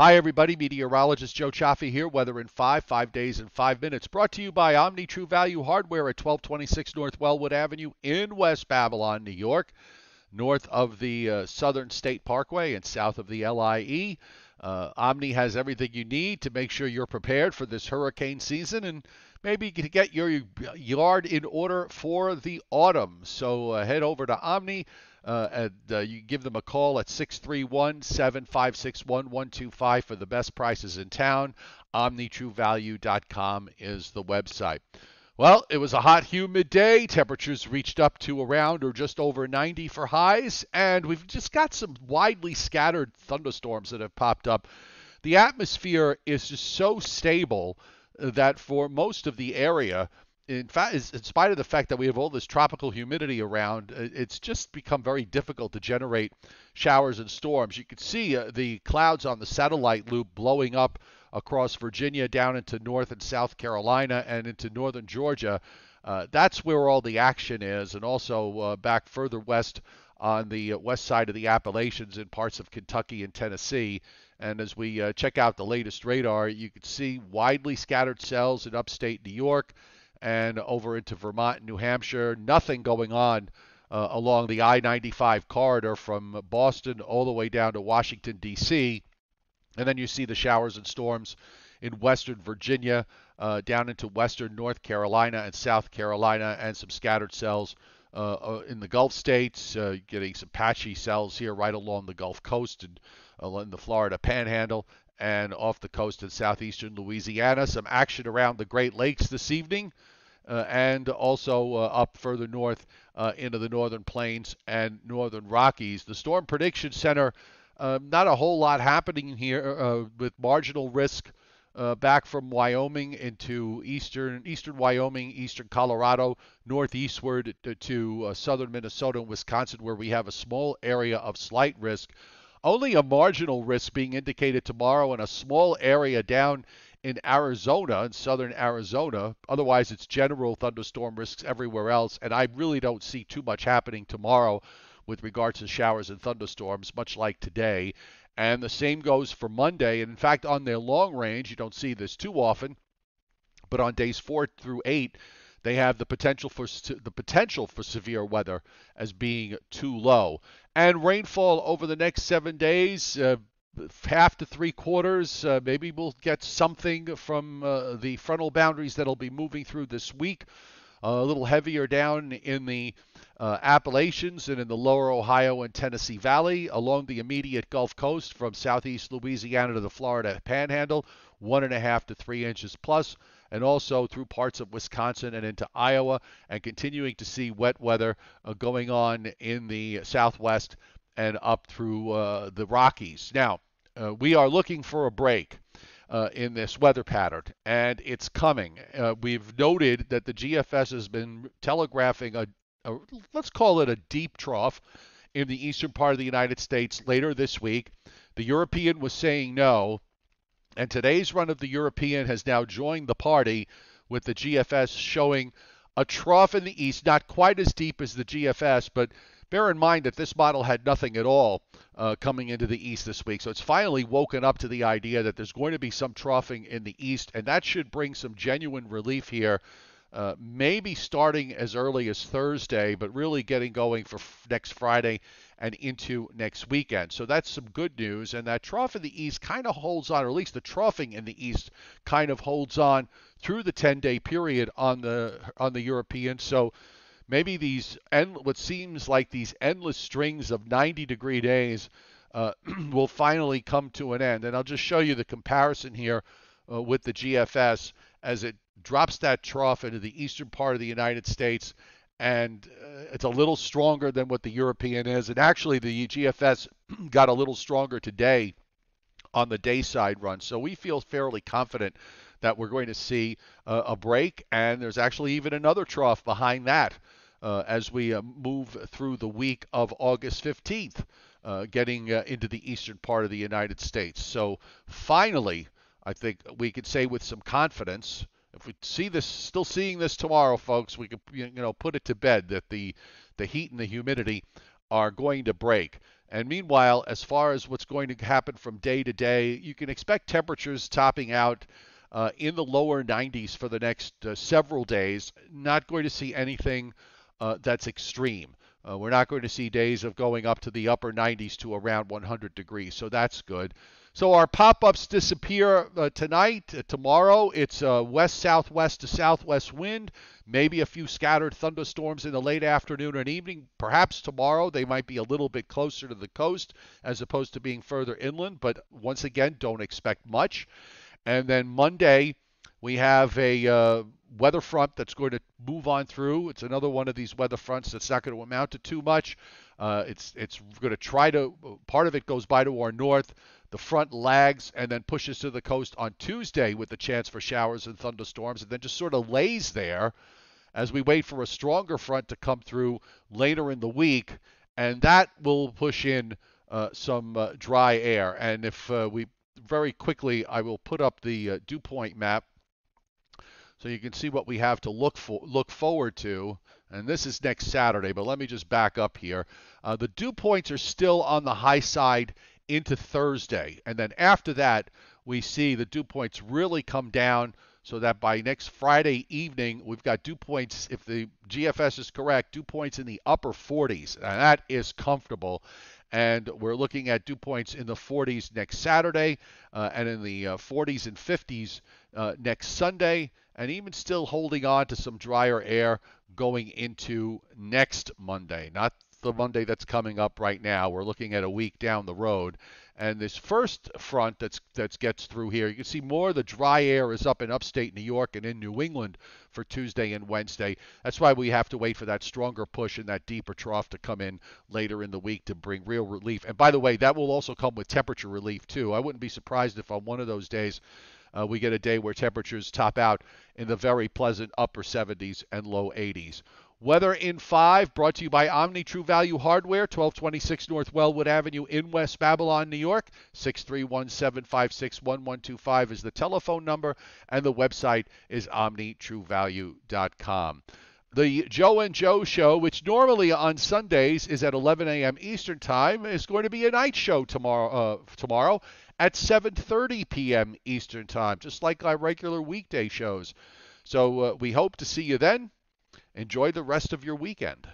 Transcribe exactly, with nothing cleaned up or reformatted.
Hi, everybody. Meteorologist Joe Cioffi here. Weather in five, five days and five minutes. Brought to you by Omni True Value Hardware at twelve twenty-six North Wellwood Avenue in West Babylon, New York, north of the uh, Southern State Parkway and south of the L I E. Uh, Omni has everything you need to make sure you're prepared for this hurricane season and maybe to get your yard in order for the autumn. So uh, head over to Omni. Uh, and, uh, you give them a call at six three one, seven five six, one one two five for the best prices in town. omni true value dot com is the website. Well, it was a hot, humid day. Temperatures reached up to around or just over ninety for highs, and we've just got some widely scattered thunderstorms that have popped up. The atmosphere is just so stable that for most of the area, in fact, in spite of the fact that we have all this tropical humidity around, it's just become very difficult to generate showers and storms. You can see uh, the clouds on the satellite loop blowing up across Virginia, down into North and South Carolina, and into northern Georgia. Uh, that's where all the action is, and also uh, back further west on the west side of the Appalachians in parts of Kentucky and Tennessee. And as we uh, check out the latest radar, you can see widely scattered cells in upstate New York and over into Vermont and New Hampshire. Nothing going on uh, along the I ninety-five corridor from Boston all the way down to Washington, D C, and then you see the showers and storms in western Virginia, uh, down into western North Carolina and South Carolina, and some scattered cells uh, in the Gulf states, uh, getting some patchy cells here right along the Gulf Coast and along the Florida Panhandle and off the coast in southeastern Louisiana. Some action around the Great Lakes this evening, uh, and also uh, up further north uh, into the northern plains and northern Rockies. The Storm Prediction Center, Uh, not a whole lot happening here, uh, with marginal risk uh, back from Wyoming into eastern eastern Wyoming, eastern Colorado, northeastward to, to uh, southern Minnesota and Wisconsin, where we have a small area of slight risk. Only a marginal risk being indicated tomorrow in a small area down in Arizona, in southern Arizona. Otherwise, it's general thunderstorm risks everywhere else, and I really don't see too much happening tomorrow with regards to showers and thunderstorms, much like today. And the same goes for Monday. And in fact, on their long range, you don't see this too often, but on days four through eight, they have the potential for the potential for severe weather as being too low. And rainfall over the next seven days, uh, half to three quarters. Uh, maybe we'll get something from uh, the frontal boundaries that'll be moving through this week. Uh, a little heavier down in the uh, Appalachians and in the lower Ohio and Tennessee Valley, along the immediate Gulf Coast from southeast Louisiana to the Florida Panhandle, one and a half to three inches plus, and also through parts of Wisconsin and into Iowa, and continuing to see wet weather uh, going on in the southwest and up through uh, the Rockies. Now, uh, we are looking for a break Uh, in this weather pattern, and it's coming. Uh, we've noted that the G F S has been telegraphing a, a, let's call it a deep trough in the eastern part of the United States later this week. The European was saying no, and today's run of the European has now joined the party with the G F S showing a trough in the east, not quite as deep as the G F S, but bear in mind that this model had nothing at all uh, coming into the east this week. So it's finally woken up to the idea that there's going to be some troughing in the east, and that should bring some genuine relief here, uh, maybe starting as early as Thursday, but really getting going for f next Friday and into next weekend. So that's some good news, and that trough in the east kind of holds on, or at least the troughing in the east kind of holds on through the ten-day period on the, on the European. So maybe these end, what seems like these endless strings of ninety-degree days uh, will finally come to an end. And I'll just show you the comparison here uh, with the G F S as it drops that trough into the eastern part of the United States. And uh, it's a little stronger than what the European is. And actually, the G F S got a little stronger today on the day side run. So we feel fairly confident that we're going to see uh, a break. And there's actually even another trough behind that. Uh, as we uh, move through the week of August fifteenth, uh, getting uh, into the eastern part of the United States. So finally, I think we could say with some confidence, if we see this, still seeing this tomorrow, folks, we could you know put it to bed that the the heat and the humidity are going to break. And meanwhile, as far as what's going to happen from day to day, you can expect temperatures topping out uh, in the lower nineties for the next uh, several days. Not going to see anything uh, that's extreme. Uh, we're not going to see days of going up to the upper nineties to around one hundred degrees, so that's good. So our pop-ups disappear uh, tonight. Uh, tomorrow, it's uh, west-southwest to southwest wind, maybe a few scattered thunderstorms in the late afternoon and evening. Perhaps tomorrow they might be a little bit closer to the coast as opposed to being further inland, but once again, don't expect much. And then Monday, we have a uh, weather front that's going to move on through. It's another one of these weather fronts that's not going to amount to too much. Uh, it's it's going to try to, part of it goes by to our north. The front lags and then pushes to the coast on Tuesday with the chance for showers and thunderstorms, and then just sort of lays there as we wait for a stronger front to come through later in the week, and that will push in uh, some uh, dry air. And if uh, we very quickly, I will put up the uh, dew point map so you can see what we have to look for, look forward to. And this is next Saturday, but let me just back up here. Uh, the dew points are still on the high side into Thursday, and then after that we see the dew points really come down, so that by next Friday evening we've got dew points, if the G F S is correct, dew points in the upper forties, and that is comfortable. And we're looking at dew points in the forties next Saturday, uh, and in the uh, forties and fifties uh, next Sunday, and even still holding on to some drier air going into next Monday, not the Monday that's coming up right now. We're looking at a week down the road. And this first front that's that gets through here, you can see more of the dry air is up in upstate New York and in New England for Tuesday and Wednesday. That's why we have to wait for that stronger push and that deeper trough to come in later in the week to bring real relief. And by the way, that will also come with temperature relief too. I wouldn't be surprised if on one of those days uh, we get a day where temperatures top out in the very pleasant upper seventies and low eighties. Weather in five, brought to you by Omni True Value Hardware, twelve twenty-six North Wellwood Avenue in West Babylon, New York. six three one, seven five six, one one two five is the telephone number, and the website is omni true value dot com. The Joe and Joe show, which normally on Sundays is at eleven a m Eastern Time, is going to be a night show tomorrow, uh, tomorrow at seven thirty p m Eastern Time, just like our regular weekday shows. So uh, we hope to see you then. Enjoy the rest of your weekend.